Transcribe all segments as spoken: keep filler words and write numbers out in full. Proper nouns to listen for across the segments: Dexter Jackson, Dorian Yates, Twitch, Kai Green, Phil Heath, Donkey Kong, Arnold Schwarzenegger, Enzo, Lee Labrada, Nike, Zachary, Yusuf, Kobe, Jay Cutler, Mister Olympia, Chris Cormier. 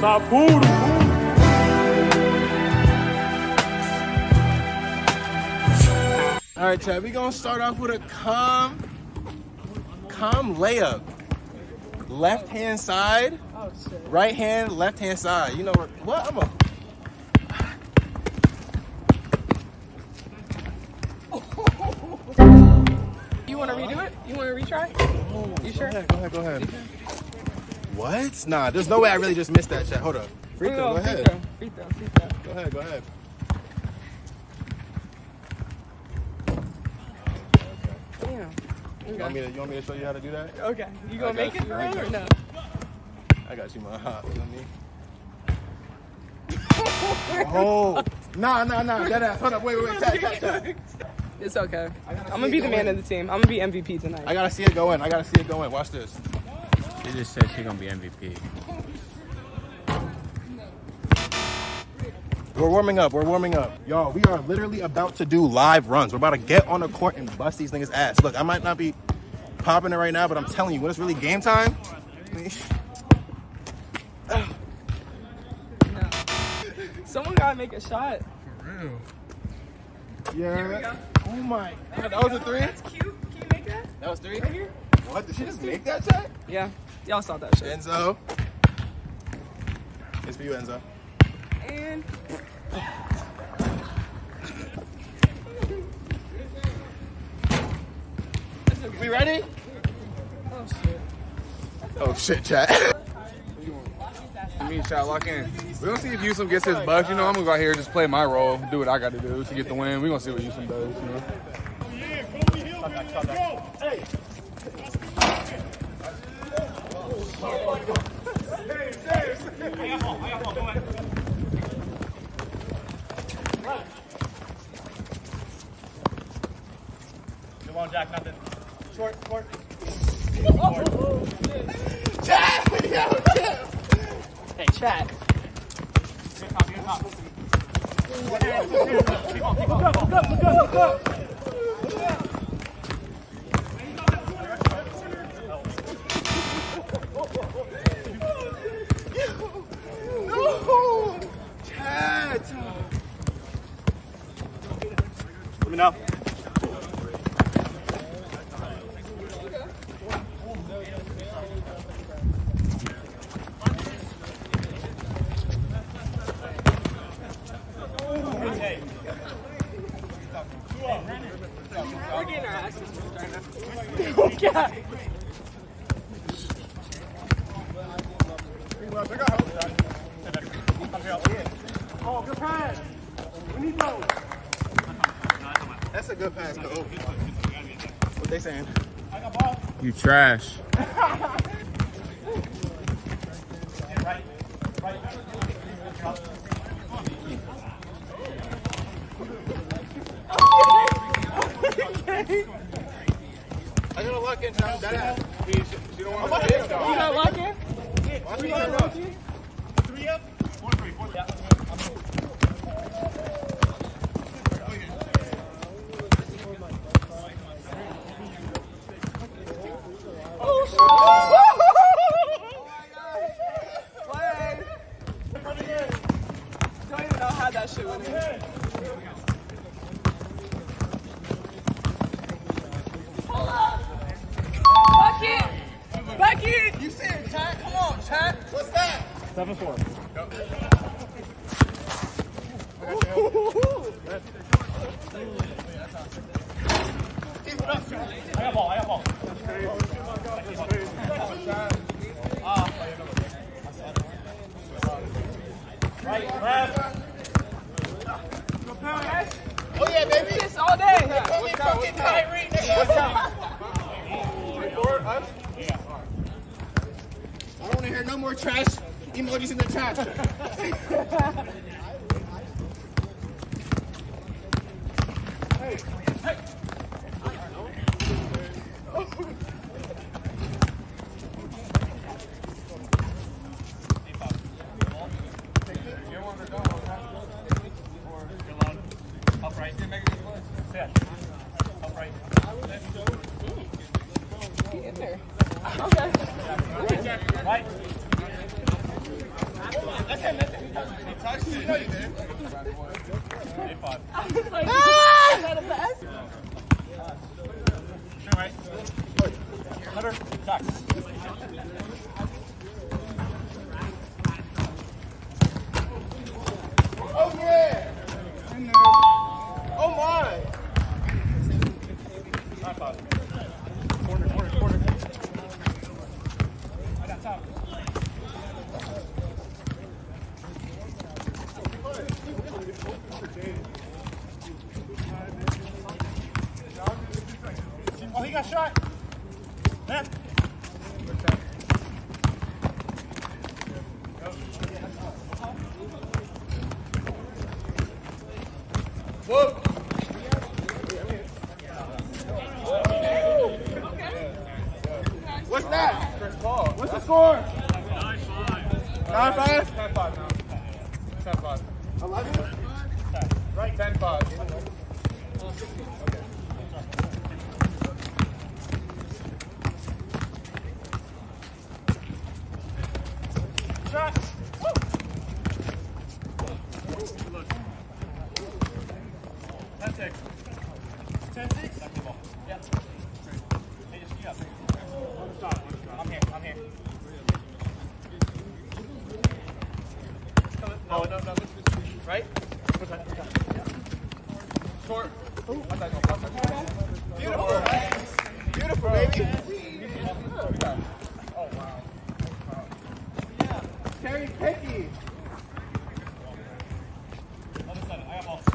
My poodle. All right, Chad, we're going to start off with a calm, calm layup. Left-hand side, right hand, left-hand side. You know what? What? I'm a... You want to redo it? You want to retry? Oh, you sure? Go ahead, go ahead, go ahead. What? Nah, there's no way I really just missed that, Chad. Hold up. Free throw, go ahead. Free throw, free throw. Go ahead, go ahead. You want, me to, you want me to show you how to do that? Okay. You gonna make it for him or no? I got you, my hot. You know what I mean? Oh. Nah, nah, nah. That ass. Hold up. Wait, wait, wait. Tap, tap, tap. It's okay. I'm gonna be the man of the team. I'm gonna be M V P tonight. I gotta see it go in. I gotta see it go in. Watch this. She just said she's gonna be M V P. We're warming up. We're warming up. Y'all, we are literally about to do live runs. We're about to get on the court and bust these niggas' ass. Look, I might not be popping it right now, but I'm telling you, when it's really game time. No. Someone got to make a shot. For real. Yeah. Here we go. Oh, my God. That was a three? That's cute. Can you make that? That was three? Right here? What? Did she just make that shot? Yeah. Y'all saw that shot. Enzo. It's for you, Enzo. And... We ready? Oh shit. Oh shit, chat. Me, chat, lock in. We're gonna see if Yusuf gets his buff. You know, I'm gonna go out here and just play my role, do what I gotta do to get the win. We're gonna see what Yusuf does, you know? Yeah, Kobe Hill, baby, let's go! Hey! Hey, Dave! I got one, I got one, go ahead. Come on, Jack, nothing. Short, short. Short. Jack! Hey, Chad. Here top, here top. Keep on, keep on. Look up, look up, look up, look up. Look up. No! Chad! Let me know. Trash. Get in there. Okay. Right. Right.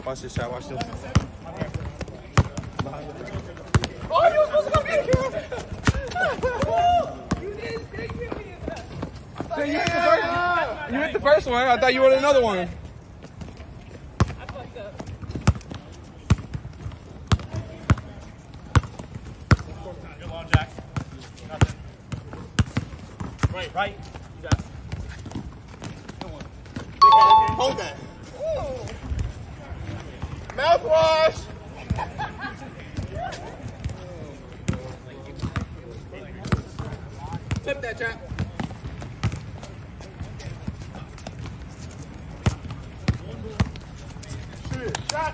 Watch this shot, watch this. Oh, you were supposed to come get it! You didn't take me. So you, hit the first, you hit the first one. I thought you wanted another one. I fucked up. Good long jack. Nothing. Right, right. Good one. Hold that. Mouthwash! Tip that chap. Shoot. Shot.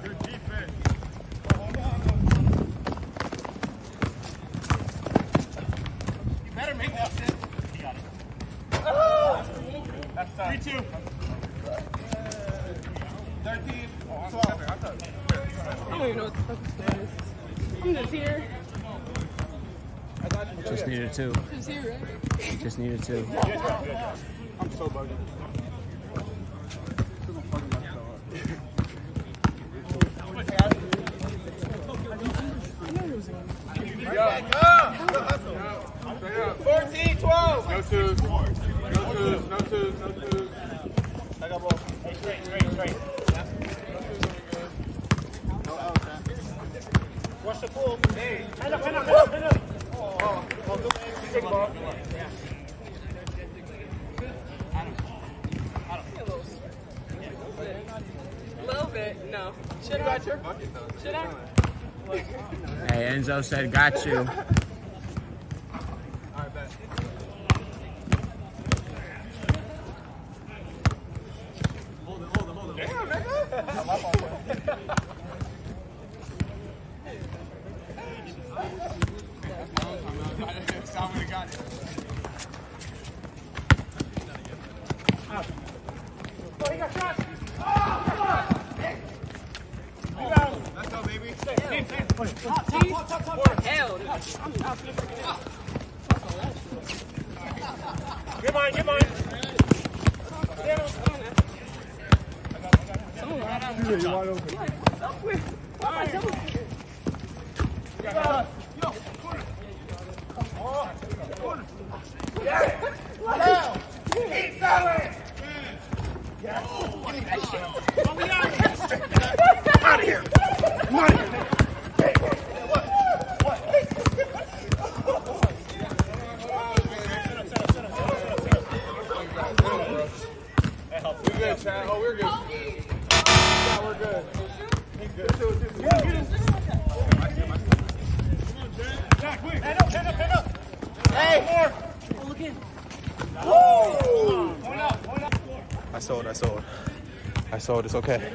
Your defense. You better make that shit. You got it. Oh. That's tough. three two. thirteen. Oh, I'm seven. I'm done. I don't even know what the fuck this guy is. I'm just here. I got you. Just needed two. Just here, right? Just needed two. I'm so bugged. fourteen twelve. No twos. No twos. No twos. No twos. I got ball. Hey, straight, straight, straight. No out. Watch the pool. Hey. Head up, head up, head up, head up. Oh, good ball. Yeah. No. Should I? Should I? Hey, Enzo said, got you. Alright, bet. Hold it, hold it, hold it. Damn, nigga! That's my own got it. Oh, he got shot! Oh, let's go, baby. Stay, stay, stay. Top, top, top, top, top. Or hell. Get mine, get mine. Get him. Someone right out there. You're wide open. What's up with? What am I doing? You got it. Yo, corner. Oh, corner. Yes. Now. Keep going. Yes. Oh, get that shit. Come on, out of here. Out of here. Money. Hey, what? What? Chad. Oh, we're good. Kobe. Yeah, we're good. He's good. He's good. He's good. He's good. Zach, wait. Head up, head up, head up. Hey. More. Oh, look in. Woo. Point up, point up. I sold, I sold. I sold, it's okay.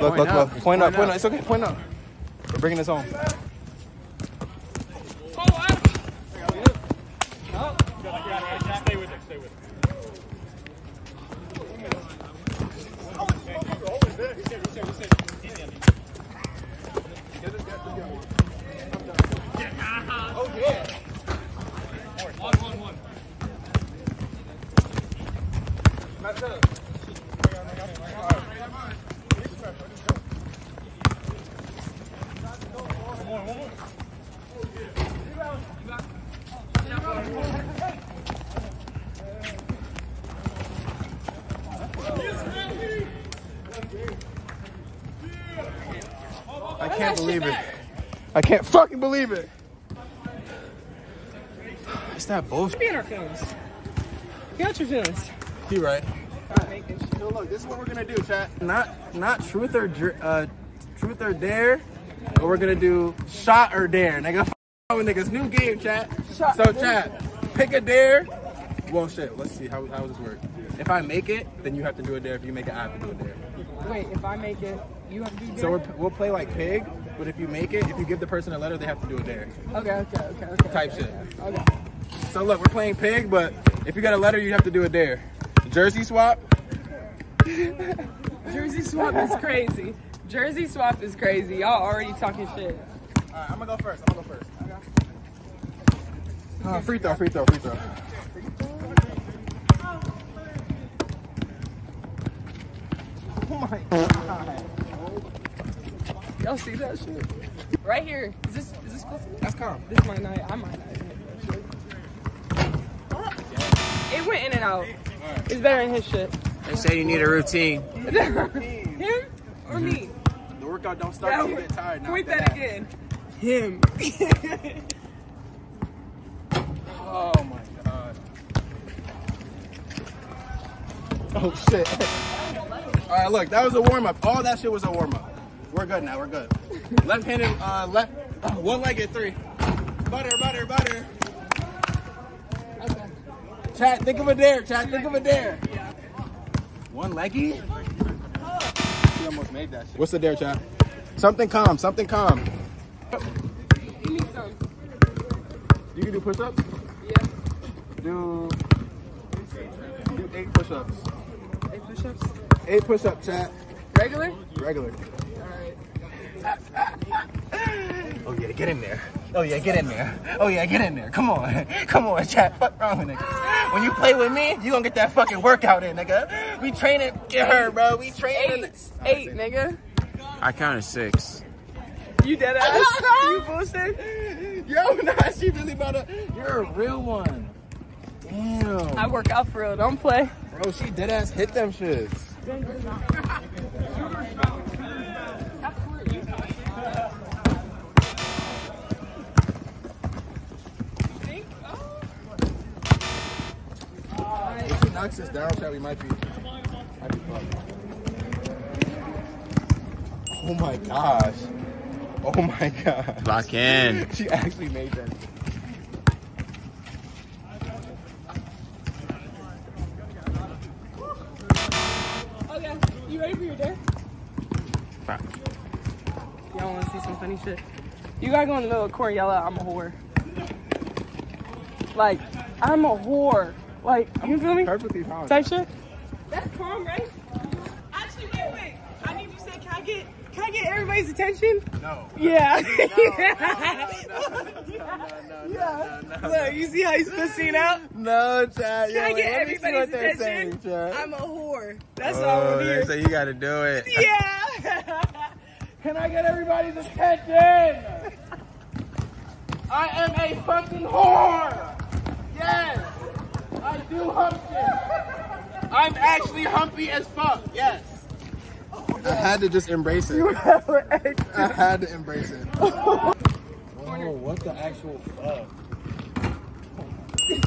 Look, look, look. Point up, point up. It's okay, point up. We're bringing this home. I can't fucking believe it. It's not both. Be in our feelings. Got your feelings. You right. Right. So look, this is what we're gonna do, chat. Not not truth or uh, truth or dare, but we're gonna do shot or dare, nigga. F with niggas, new game, chat. Shot so chat, pick a dare. Well, shit. Let's see how how does this work. If I make it, then you have to do a dare. If you make it, I have to do a dare. Wait, if I make it, you have to do a dare. So we're, we'll play like pig. But if you make it, if you give the person a letter, they have to do a dare. Okay, okay, okay, okay. Type okay, shit. Okay, okay. So look, we're playing pig, but if you got a letter, you have to do a dare. Jersey swap. Jersey swap is crazy. Jersey swap is crazy. Y'all already talking shit. All right, I'm gonna go first. I'm gonna go first. Okay. Uh, free throw, free throw, free throw. Oh my God. Y'all see that shit? Right here. Is this is this close to me? That's calm. This might not. I might not. It went in and out. It's better than his shit. They say you need a routine. Him or me? The workout don't start until you get tired. Point that again. Him. Oh my God. Oh shit. All right, look. That was a warm up. All that shit was a warm up. We're good now, we're good. Left-handed, uh, left, one-legged three. Butter, butter, butter. Okay. Chat, think of a dare, chat, think of a dare. One-leggy? She almost made that shit. What's the dare, chat? Something calm, something calm. You need some. You can do push-ups? Yeah. Do, do eight push-ups. Eight push-ups? Eight push-ups, chat. Regular? Regular. Oh yeah, get in there. Oh yeah, get in there. Oh yeah, get in there. Come on. Come on, chat. Fuck wrong with niggas. When you play with me, you gonna get that fucking workout in, nigga. We training. Get her, bro. We training. Eight, eight, eight nigga. I counted six. You dead ass? You bullshit? Yo, nah, she really about to. You're a real one. Damn. I work out for real. Don't play. Bro, she dead ass hit them shits. Knocks us down, chat, we might be, might be oh my gosh. Oh my gosh. Lock in. She actually made that. Okay, you ready for your dare? Fuck. Y'all wanna see some funny shit? You gotta go in the middle of court and yell out, I'm a whore. Like, I'm a whore. Like, you feel me? Perfectly fine. Type shit? That's calm, right? Actually, wait, wait. I need you to say, can I get, can I get everybody's attention? No. Yeah. No, no, no, no, yeah. No, no, no, look, you see how he's pussing out? No, child. Can yo, I get everybody's attention? Saying, I'm a whore. That's oh, all I'm here. So you got to do it. Yeah. Can I get everybody's attention? I am a fucking whore. Yes. I do hump shit. I'm actually humpy as fuck, yes. I had to just embrace it. I had to embrace it. Whoa, what the actual fuck?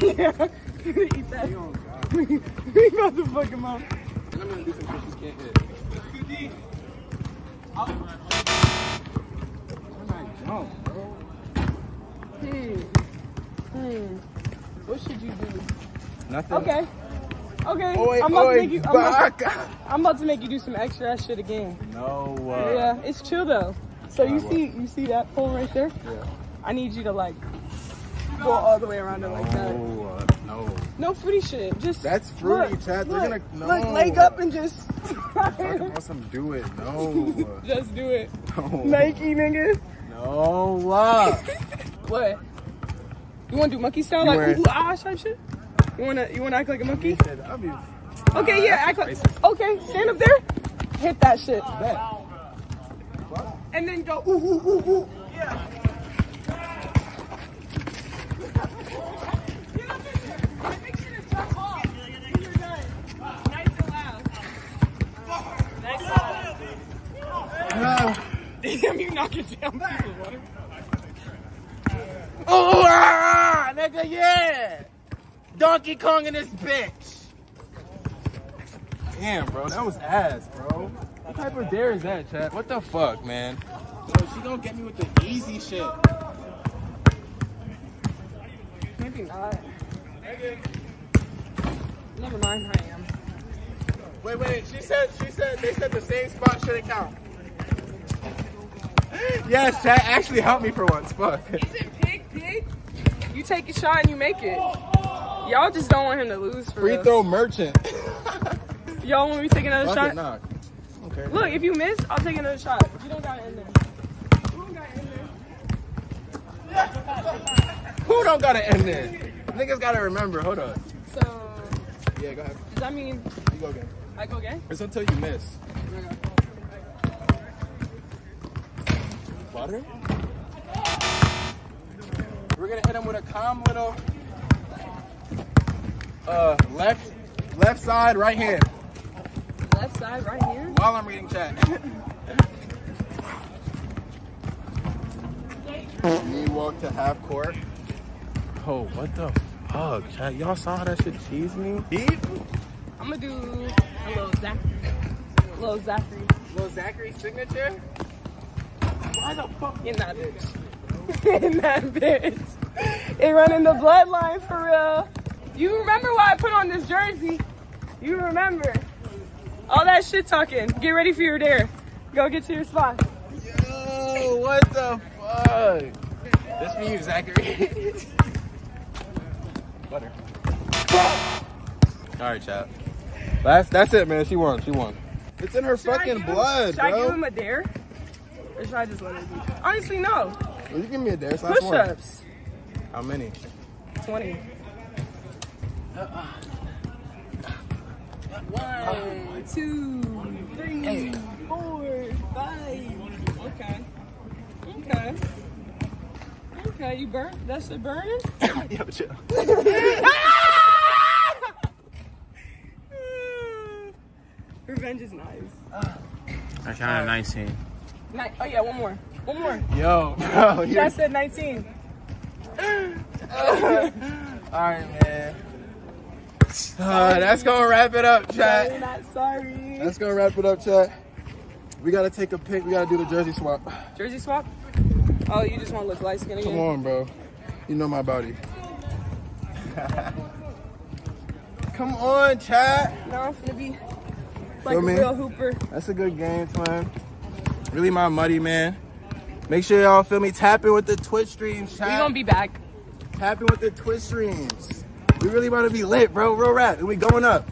Yeah, eat that. We about to fuck him up. And I'm going to do some pushes, can't hit. Let's go, D. I'll run. I might jump, bro. Dude. Hmm. What should you do? Nothing. Okay. Okay. Oy, I'm, about oy, to make you, I'm, about to, I'm about to make you do some extra ass shit again. No. Uh, yeah. It's chill, though. So you see, you see that pole right there? Yeah. I need you to like go all the way around no, it like that. No, uh, no. No fruity shit. Just that's fruity, look, Chad. Look, they're gonna no. Look, leg up and just. Talking about some do it. No. Just do it. No. Nike, nigga. No. What? You wanna do monkey style, you like ooh ah type shit? You wanna you wanna act like a monkey? I mean, uh, okay, yeah, act like. Okay, stand up there, hit that shit. Oh, wow. And then go, ooh, ooh, ooh, ooh. Yeah. Get up in there. And make sure to jump off when you're done. Nice and loud. Nice and loud. No. Damn, you knock it down back. Ooh, ah, nigga, yeah. Donkey Kong in this bitch. Damn, bro, that was ass, bro. What type of dare is that, Chad? What the fuck, man? Yo, she gonna get me with the easy shit. Maybe not. Never mind, I am. Wait, wait. She said, she said, they said the same spot shouldn't count. Yes, Chad actually helped me for once. Fuck. Is it pig, pig? You take a shot and you make it. Y'all just don't want him to lose for free us. Throw merchant. Y'all want me to take another fuck shot? It, nah. Okay. Look, if you miss, I'll take another shot. You don't got it in there. Who don't got it in there? Who don't got it in there? Niggas gotta remember. Hold on. So. Yeah, go ahead. Does that mean? You go again. I go again? It's until you miss. Water? We're gonna hit him with a calm little uh, left, left side, right hand. Left side, right here? While I'm reading chat. Knee walk to half court. Oh, what the fuck, chat? Y'all saw how that shit cheese me? I'm gonna do a little Zachary. A little Zachary. A little Zachary signature? Why the fuck? In that bitch. In that bitch. It run in the bloodline for real. You remember why I put on this jersey? You remember. All that shit talking. Get ready for your dare. Go get to your spot. Yo, what the fuck? This for you, Zachary. Butter. All right, chat. That's that's it, man. She won. She won. It's in her should fucking him, blood, should bro. Should I give him a dare? Or should I just let it be? Honestly, no. Will you give me a dare? So push-ups. How many? twenty. Uh-uh. One, two, three, four, five. Okay. Okay. Okay, you burnt? That shit burning? Yeah, but chill. Revenge is nice. I shot a nineteen. Ni oh, yeah, one more. One more. Yo, bro. That said nineteen. uh, Alright, man. Uh, that's gonna wrap it up, chat. No, not sorry. That's gonna wrap it up, chat. We gotta take a pic. We gotta do the jersey swap. Jersey swap? Oh, you just wanna look light skin again? Come on, bro. You know my body. Come on, chat. No, I'm finna be like a real hooper. That's a good game plan. Really, my muddy man. Make sure y'all feel me tapping with the Twitch streams, chat. We gonna be back. Tapping with the Twitch streams. We really about to be lit, bro. Real rap. And we going up.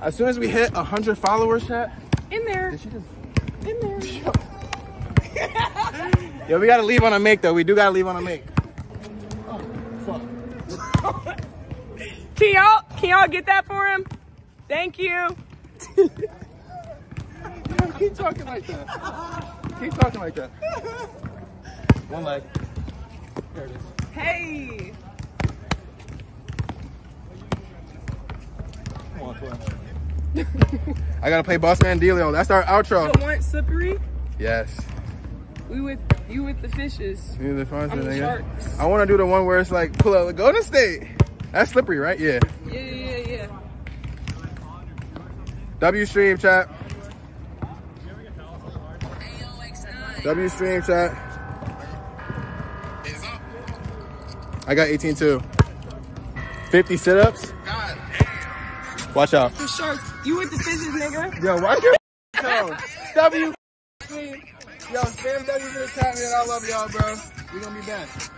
As soon as we hit one hundred followers, chat. In there. Did she just... In there. Yo, we got to leave on a make, though. We do got to leave on a make. Oh, fuck. Can y'all can y'all get that for him? Thank you. Yo, keep talking like that. Keep talking like that. One leg. There it is. Hey. I gotta play Boss Man Dealio. That's our outro. You want slippery? Yes. We with you with the fishes. You with the fishes, I'm the sharks. I wanna do the one where it's like pull up Golden State. That's slippery, right? Yeah. Yeah, yeah, yeah. W stream chat. W stream chat. I got eighteen too. fifty sit-ups. Watch out. The sharks. You with the fishes, nigga. Yo, watch your tone. W stream. Yo, spam W for the chat, man. I love y'all, bro. We gonna be back.